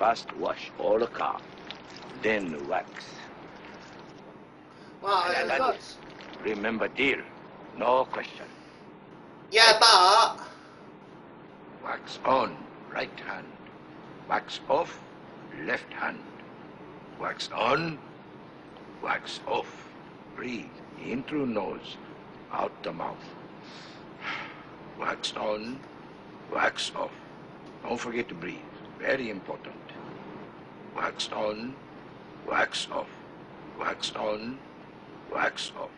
First wash all the car, then wax. Wow, remember deal, no question. Yeah, but... Wax on, right hand. Wax off, left hand. Wax on, wax off. Breathe in through nose, out the mouth. Wax on, wax off. Don't forget to breathe. Very important. Wax on, wax off. Wax on, wax off.